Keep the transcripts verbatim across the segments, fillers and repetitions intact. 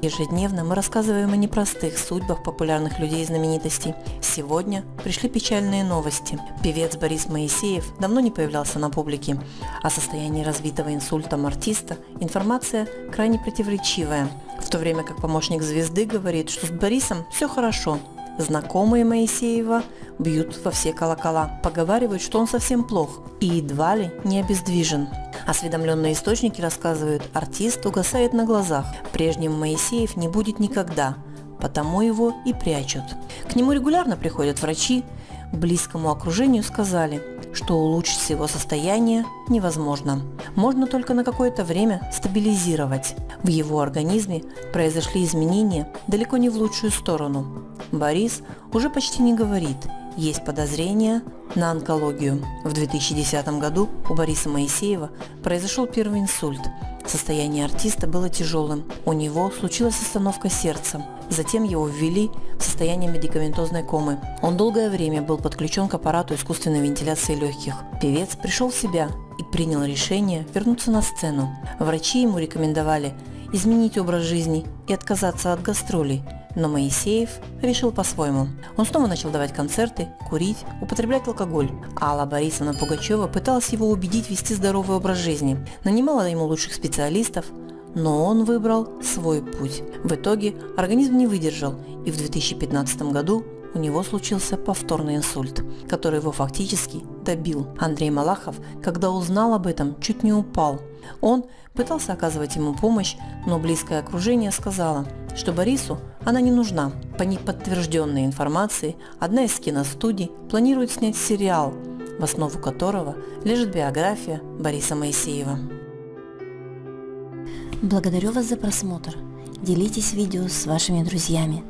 Ежедневно мы рассказываем о непростых судьбах популярных людей и знаменитостей. Сегодня пришли печальные новости. Певец Борис Моисеев давно не появлялся на публике. О состоянии разбитого инсультом артиста информация крайне противоречивая, в то время как помощник звезды говорит, что с Борисом все хорошо. Знакомые Моисеева бьют во все колокола, поговаривают, что он совсем плох и едва ли не обездвижен. Осведомленные источники рассказывают, артист угасает на глазах. Прежним Моисеев не будет никогда, потому его и прячут. К нему регулярно приходят врачи. Близкому окружению сказали, что улучшить его состояние невозможно. Можно только на какое-то время стабилизировать. В его организме произошли изменения далеко не в лучшую сторону. Борис уже почти не говорит, есть подозрения на онкологию. В две тысячи десятом году у Бориса Моисеева произошел первый инсульт. Состояние артиста было тяжелым, у него случилась остановка сердца. Затем его ввели в состояние медикаментозной комы. Он долгое время был подключен к аппарату искусственной вентиляции легких. Певец пришел в себя и принял решение вернуться на сцену. Врачи ему рекомендовали изменить образ жизни и отказаться от гастролей. Но Моисеев решил по-своему. Он снова начал давать концерты, курить, употреблять алкоголь. Алла Борисовна Пугачева пыталась его убедить вести здоровый образ жизни, нанимала ему лучших специалистов, но он выбрал свой путь. В итоге организм не выдержал, и в две тысячи пятнадцатом году у него случился повторный инсульт, который его фактически добил. Андрей Малахов, когда узнал об этом, чуть не упал. Он пытался оказывать ему помощь, но близкое окружение сказало, что Борису она не нужна. По неподтвержденной информации, одна из киностудий планирует снять сериал, в основу которого лежит биография Бориса Моисеева. Благодарю вас за просмотр. Делитесь видео с вашими друзьями.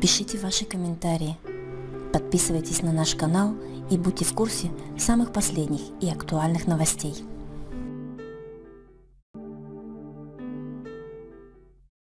Пишите ваши комментарии. Подписывайтесь на наш канал и будьте в курсе самых последних и актуальных новостей.